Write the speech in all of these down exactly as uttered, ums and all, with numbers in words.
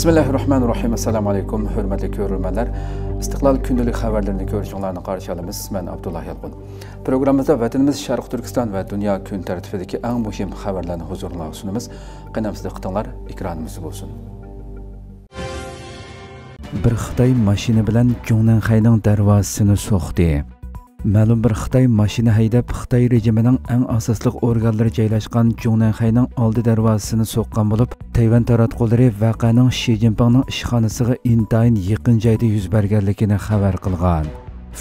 Bismillahirrahmanirrahim. Assalamu alaikum. Hürmetli görürmenler. İstiklal günlük haberlerini görüşünlerine karşılayalımız. Ben Abdullah Yalqın. Programımızda vatanımız Şarkı Türkistan ve dünya kün tertibideki en mühim haberlerini huzuruna sunumuz. Qınamsızda qıtanlar ekranımızda olsun. Bir Xitay maşini bilen Zhongnanhai'nin darvasını soqdi. Ma'lum bir Xitay maşini haydab Xitay rejimining eng asosli organlari joylashgan Zhongnanhai'ning oldi darvasini soqqan bo'lib, Tayvan taratqullari vaqaning Shi Jinpingning ishxonasiga intayin yaqin joyda yuz berganligini xabar qilgan.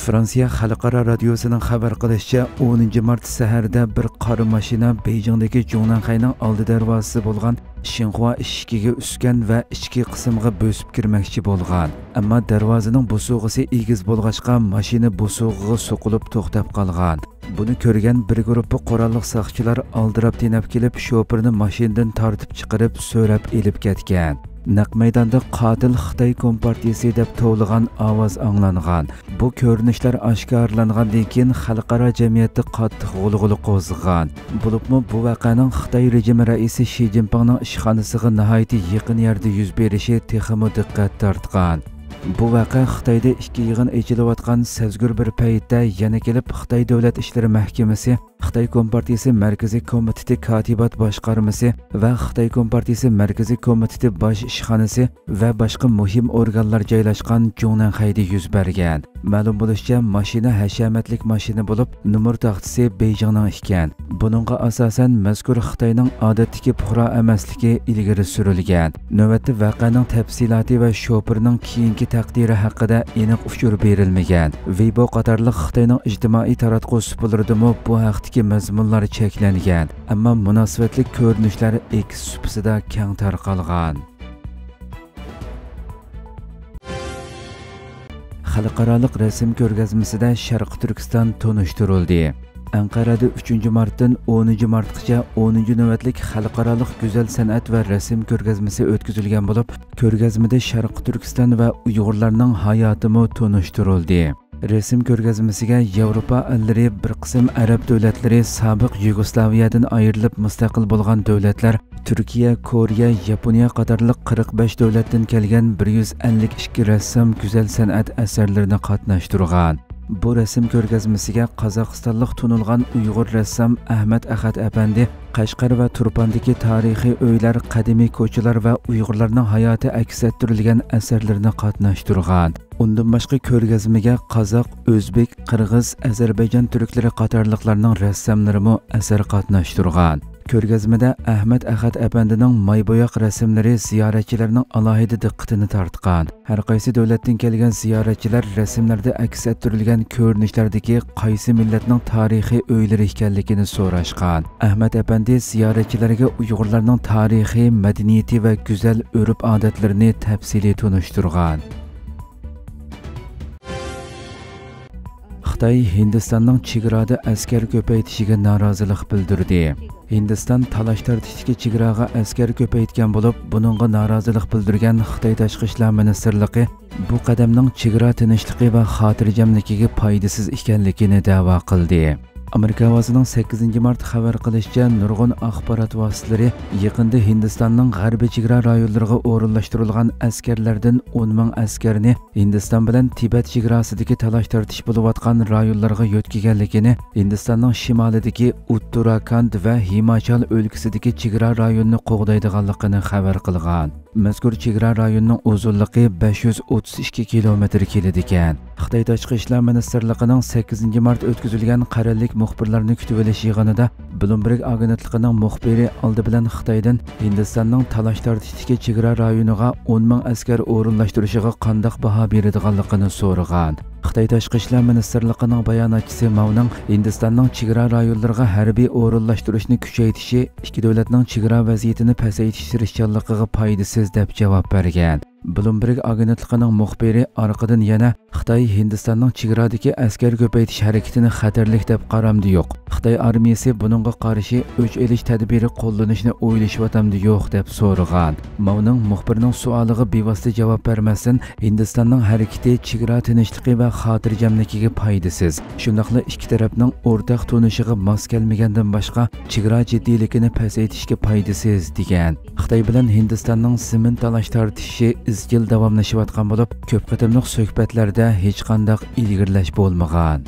Fransiya xalqaro radiosining xabar qilishicha, o'ninchi mart saharda bir qora mashina Beijingdagi Zhongnanhai'ning oldi darvozasi bo'lgan Xinghua ishkiga uskan va ichki qismga bo'sib kirmoqchi bo'lgan. Ammo darvozaning bo'sug'isi egiz bo'lg'achqa mashina bo'sug'iga soqilib to'xtab qolgan. Buni ko'rgan bir guruh qoralliq saqchilar aldirab tinab kelib, sho'pirni mashinadan tortib chiqarib, so'rab elib ketgan. Naq maydonda qatil Xitoy kompartiyasi deb to'lig'an ovoz anglangan. Bu ko'rinishlar oshkorlangandan keyin xalqaro jamiyatda qattiq g'ulg'ula qo'zg'agan. Bulubmi bu vaqaning Xitoy rejimi raisi Shi Jinpingning ishxonasiga nihoyat yaqin yerda yuz berishi texnik diqqat tortgan. Bu vaqa Xitoyda ikki yig'in echilayotgan sezgur bir paytda yana kelib Xitoy Davlat ishlari mahkamasi, Xitoy Kompartiyasi Markaziy komiteti Katibat boshqarmasi va Xitoy Kompartiyasi Markaziy komiteti bosh ishxonasi va boshqa muhim organlar joylashgan Zhongnanhaida yuz bergan. Ma'lum bo'lishicha, mashina hashamatlik mashina bo'lib, nomer taxtisi Beijingning ekan. Buningga asosan mazkur Xitoyning odatdagi puhra emasligi ilgari surilgan. Navbatda vaqaning tafsiloti va shopirning keyingi taqdiri haqida aniq uchur berilmagan. Weibo qatorli Xitoyning ijtimoiy taratquv suplarida bu haqdagi mazmunlar cheklangan, ammo munosabatli ko'rinishlar X supasida keng tarqalgan. Xalqaroliq rasm ko'rgazmasida Sharq Turkiston tanishtirildi. Anqarada uchinchi martdan o'ninchi martgacha o'ninchi navbatlik xalqaroliq go'zal san'at va rasm ko'rgazmasi o'tkazilgan bo'lib, ko'rgazmada Sharq Turkiston va Uyg'urlarning hayoti tanishtirildi. Resim ko'rgazmasiga Yevropa allari, bir qism arab davlatlari, sobiq Yugoslaviyadan ayrilib mustaqil bo'lgan davlatlar, Turkiya, Koreya, Yaponiya qatorli qirq besh davlatdan kelgan bir yuz ellik ikki rassom go'zal san'at asarlarini qatnashtirgan. Bu rasm ko'rgazmasiga Qozog'istonlik tunilgan Uyg'ur rassom Ahmed Akad Efendi, Qashqar va Turpandagi tarixiy uylar, qadimiy ko'chalar va Uyg'urlarning hayoti aks ettirilgan asarlarni qatnashtirgan. Undan boshqa ko'rgazmaga qozoq, o'zbek, qirg'iz, Ozarbayjon turklari qatorliqlarning rassomlari ham asar qatnashtirgan. Ko'rgazmada Ahmed Akad Efendining maybo'yoq rasmlari ziyoratchilarning alohida diqqatini tortgan. Har qaysi davlatdan kelgan ziyoratchilar rasmlarda aks ettirilgan ko'rinishlardagi qaysi millatning tarixiy uylari ekanligini so'rashgan. Ahmed Efendi ziyoratchilarga Uyg'urlarning tarixiy, madaniyati va go'zal urf-odatlarini tafsiliy tanishtirgan. Xitoy Hindistonning chegarada askar ko'paytishiga norozilik bildirdi. Hindiston talash-tortishdagi chegaraga askar ko'paytgan bo'lib, buningga norozilik bildirgan Xitoy Tashqi ishlar ministrligi bu qadamning chegara tinchligi va xotirjamligiga foydasiz ekanligini da'vo qildi. Amerika ovozining sakkizinchi mart xabar qilishicha, nurg'un axborot vositalari yaqinda Hindistonning g'arbiy chegara rayonlariga o'rinlashtirilgan askarlardan o'n ming askarni Hindiston bilan Tibet chegarasidagi talash-tortish bo'layotgan rayonlarga yo'tkaganligini, Hindistonning shimolidagi Uttarakhand va Himachal o'lkasidagi chegara rayonini qo'g'daydiganligini xabar qilgan. Mazkur chegara rayonining uzunligi besh yuz o'ttiz ikki kilometr keladi ekan. Xitoy Tashqi ishlar ministrligining sakkizinchi mart o'tkazilgan qarorlik muxbirlarni kutib olish yig'inida Bloomberg agentligining muxbiri oldi bilan Xitoydan Hindistonning talash-tortishdagi chegara rayoniga o'n ming askar o'rinlashtirishiga qandoq baho beradiganligini so'ragan. Xitoy Tashqi ishlar ministrligining bayonotchisi Mavning Hindistonning chegara rayonlariga harbiy o'rinlashtirishni kuchaytirishi ikki davlatning chegara vaziyatini pasaytirish tirishchiligiga foydasiz deb javob bergan. Bloomberg agentligining muxbiri arqadan yana Xitoy Hindistanning chegaradagi askar ko'paytirish harakatini xatarlik deb qaramdi yo'q. Xitoy armiyasi buningga qarshi o'ch elish tadbiri qo'llanishni o'ylashyotamdi yo'q deb so'ragan. Mavning muxbirning savoliga bevosita javob bermasdan Hindistanning harakati chegara tinchligi va xotirjamligiga foydasiz. Shundaqla ikki tarafning o'rtaq to'nishiga mos kelmagandan boshqa chegara jiddiyligini pasaytirishga foydasiz degan. Xitoy bilan Hindistanning simin talash tartishi izchil davomlashayotgan bo'lib, ko'p qatimliq suhbatlarda hech qanday ilgirlash bo'lmagan.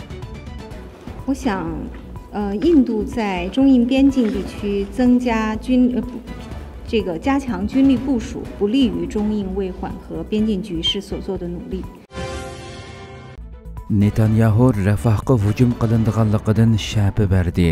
Netanyahu Rafahga hujum qilinganligidan shaba berdi.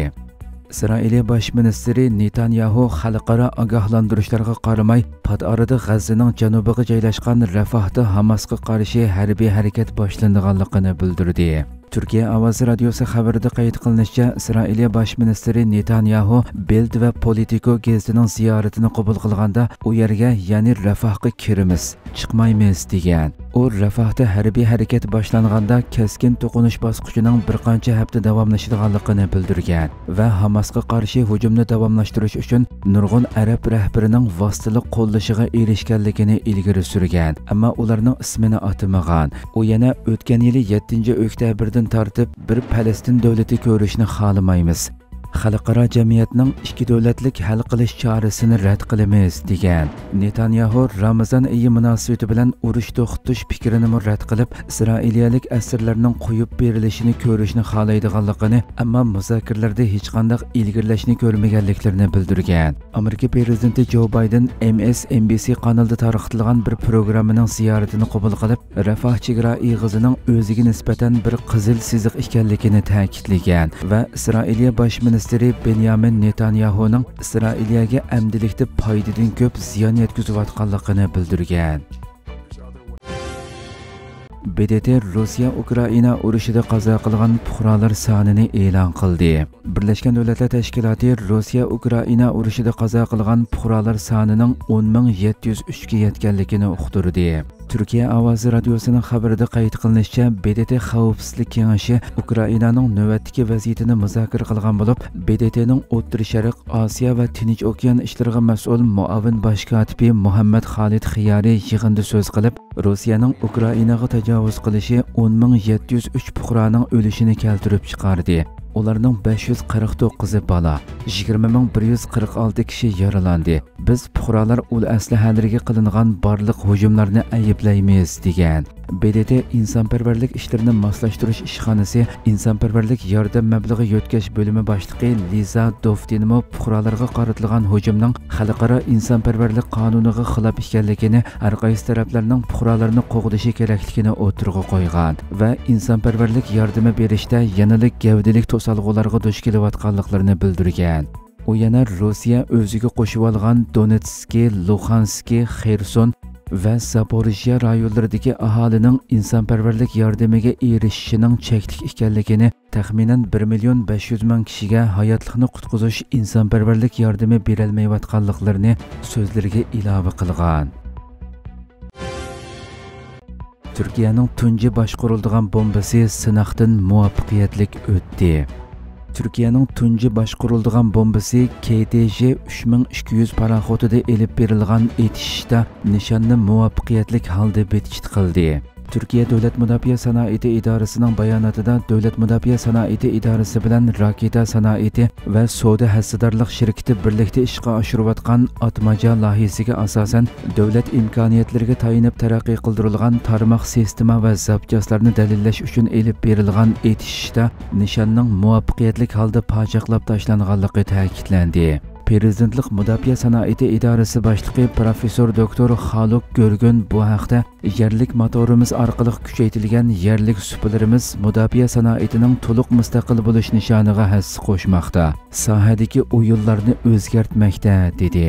İsrail baş ministri Netanyahu xalqaro ogohlantirishlarga qaramay, pat arada G'azzaning janubiga joylashgan Rafahda Hamasga qarshi harbiy harakat boshlanganligini bildirdi. Türkiye Avaz Radyosu haberinde kayıt kılınışça, İsrail Baş Ministeri Netanyahu, Bild ve Politico gezdiğinin ziyaretini kabul kılganda, o yerge yani Rafah'ı kirimiz, çıkmaymiz degan. O Rafah'da harbiy hareket başlanganda keskin to'qinish bosqichining bir qancha hafta davomlashadiganligini bildirgan ve Hamasga qarshi hujumni davomlashtirish uchun nurg'un Arab rahbarining vositalik qo'llashiga erishganligini ilgari surgan, ammo ularning ismini atamagan. O yana o'tgan yili yettinchi oktyabrda tartib bir Palestin devleti görüşünü xalimaymiz. Xalqaro jamiyatning ikki davlatlik hal qilish chorasini rad qilamiz degan. Netanyahu Ramazon oyi munosabati bilan urush to'xtatish fikrini rad qilib, Isroiliyalik asirlarning qo'yib berilishini ko'rishni xohlaydiganligini, ammo muzokaralarda hech qanday ilgirlashni ko'rmaganliklarini bildirgan. Amerika prezidenti Joe Biden M S N B C kanalida tarqatilgan bir programmaning ziyoratini qabul qilib, Rafah chegara eg'izining o'ziga nisbatan bir qizil chiziq ekanligini ta'kidlagan va Isroiliya bosh Ministeri Benjamin Netanyahu'nun İsrailiya'ya emdilikte paydadan köp ziyan yetkazayotganligini bildirgan. B D T Rossiya-Ukraina urushida qazo qilgan fuqarolar sonini e'lon qildi. Birlashgan Davlatlar Tashkiloti Rossiya-Ukraina urushida qazo qilgan fuqarolar sonining o'n ming yetti yuz uch ga yetganligini uqtirdi. Türkiye Avaz Radyosu'nun haberinde kayıt kılınışça, B D T Xavfsizlik Kengashi Ukraina'nın nöbetdeki vaziyetini muzokara qilgan bo'lib, B D T'nin O'rta Sharq, Asiya ve Tinch Okean ishlariga mas'ul muavin bosh kotibi Muhammed Khalid Hiyari yig'inda so'z qilib, Rossiyaning Ukrainaga tajovuz qilishi o'n ming yetti yuz uch fuqaroning o'lishini keltirib chiqardi. Ularning besh yuz qirq to'qqizi bala, yigirma ming bir yuz qirq olti kishi yaralandi. Biz fuqarolar ul aslahalariga qilingan barliq hujumlarni ayblaymiz degan. B D T insonparvarlik ishlarini moslashtirish ishxonasi insonparvarlik yordam mablag'i yo'tkash bo'limi boshlig'i Liza Dovtinova fuqarolarga qaratilgan hujumning xalqaro insonparvarlik qonuniga xilof ekanligini, har qaysi taraflarning fuqarolarni qo'g'dishi kerakligini o'tirg'i qo'ygan va insonparvarlik yordami berishda yanalik gavdilik to'salg'ularga duch kelayotganliklarini bildirgan. U yana Rossiya o'ziga qo'shib olgan Donetsk, Luhansk, Kherson va Zaporojya rayonlaridagi aholining insonparvarlik yordamiga erishishining cheklik ekanligini, taxminan bir million besh yuz ming kishiga hayotlikni qutqizish insonparvarlik yordami berilmayotganliklarini so'zlariga ilova qilgan. Turkiyaning tunji boshqariladigan bombasi sinoqdan muvaffaqiyatli o'tdi. Türkiye'nin tunji boshqariladigan bombası K T J uch ming ikki yuz paraxotida elib berilgan etishda nishonni muvaffaqiyatli holda bitishit qildi. Türkiye Devlet Müdafaa Sanayi İdaresi'nin bayonotida Devlet Müdafaa Sanayi İdaresi bilan Raketa Sanayi ve Soda Hassadarlık Şirketi birlikte işga aşırıvatkan Atmaca layihasiga asasen devlet imkaniyetleriga tayinip taraqqiy qildirilgan tarmaq sistema ve zapchastlarni delilleş üçün elip berilgan etişte nişanning muvaffaqiyatlik halda pachaqlab tashlanganligi ta'kidlandi. Prezidentlik Mudofaa sanoati idorasi boshlig'i professor doktor Haluk Görgün bu haqda yerlik motorimiz orqali kuchaytirilgan yerlik supalarimiz mudofaa sanoatining to'liq mustaqil bo'lish nishoniga hissa qo'shmoqda. Sohadagi o'yinlarni o'zgartmoqda dedi.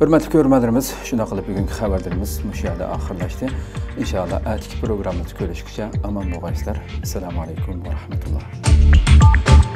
Hürmetli görmelerimiz, şuna kılıp bugünkü haberlerimiz müşahede ahırlaştı. İnşallah erteki programımızda görüşürüz. Aman muğayizler. Selamun Aleyküm ve Rahmetullah.